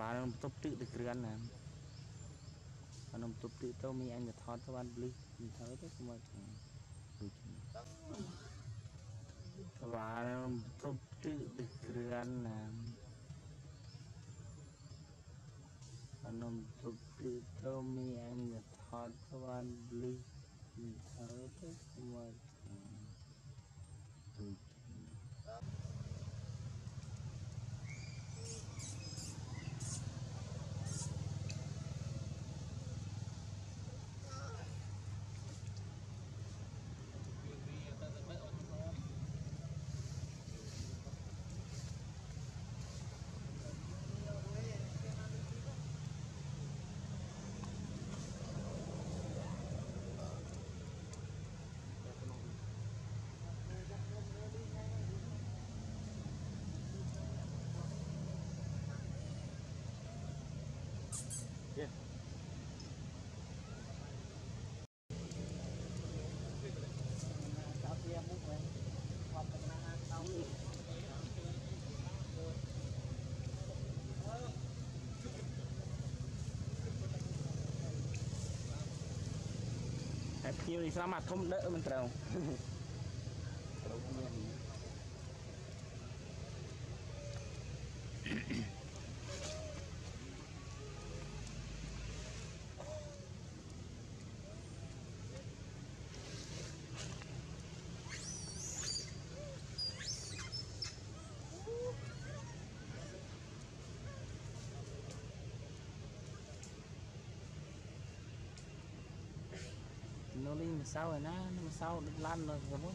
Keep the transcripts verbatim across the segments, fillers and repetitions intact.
bán tóc tự được gần làm còn tóc tự tao mi anh được thoát tao ăn blue mình thấy đấy mà bán tóc tự được gần làm còn tóc tự tao mi anh được thoát tao ăn blue mình thấy đấy mà nhiều thì sao mà không đỡ mình trầu nó lên sau rồi nó sau nó lan rồi rồi muốn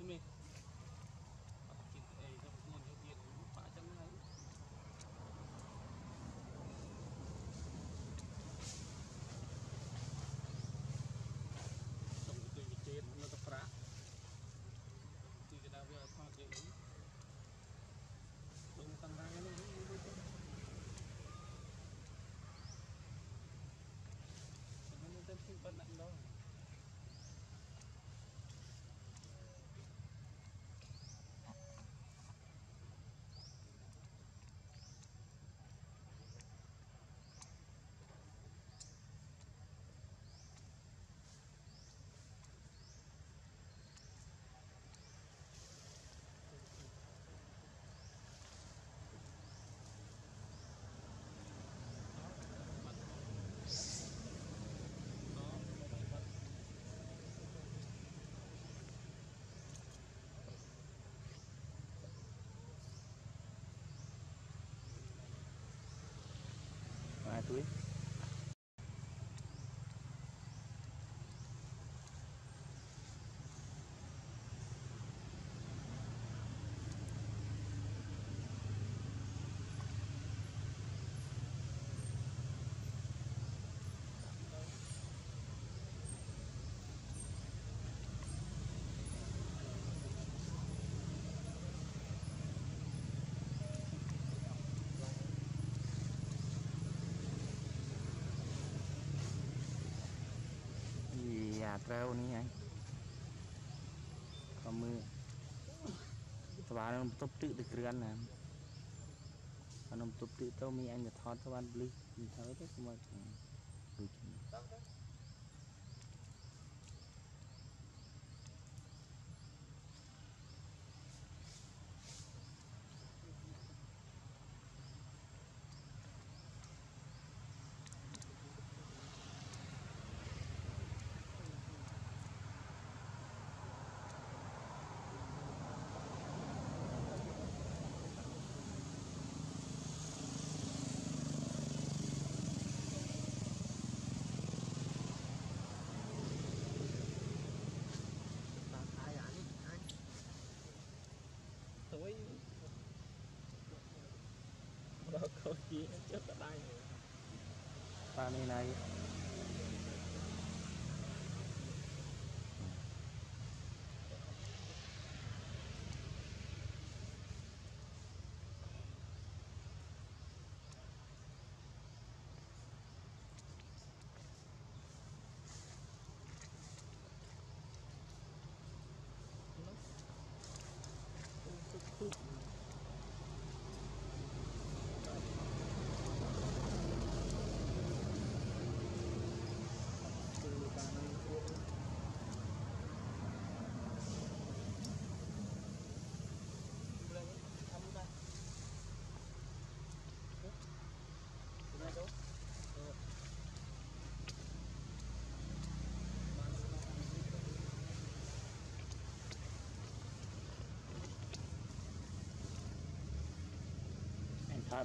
mình chỉ để cho nguồn cho tiền phá chân ấy tổng tiền nó tập phá túi. Treo ni anh, còn mưa, các bạn nông tốp tự được ăn nè, bạn nông tốp tự tao mi anh nhặt thon các bạn blue, nhìn thấy đấy các bạn, tối đó có gì chết ở đây ta này này Thank you. Tại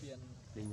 gì đình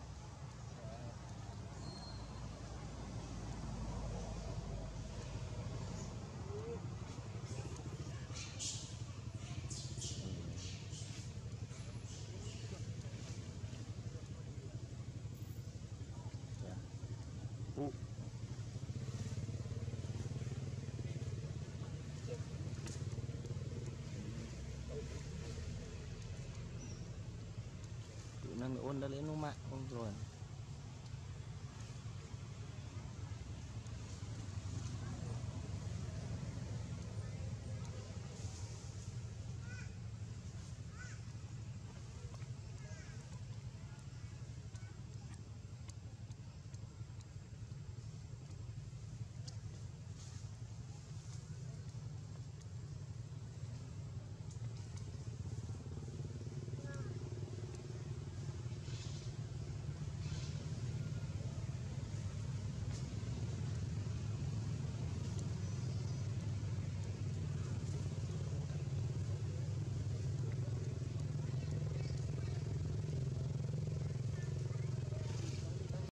tụi nó ôn đã lấy nó mạng không rồi.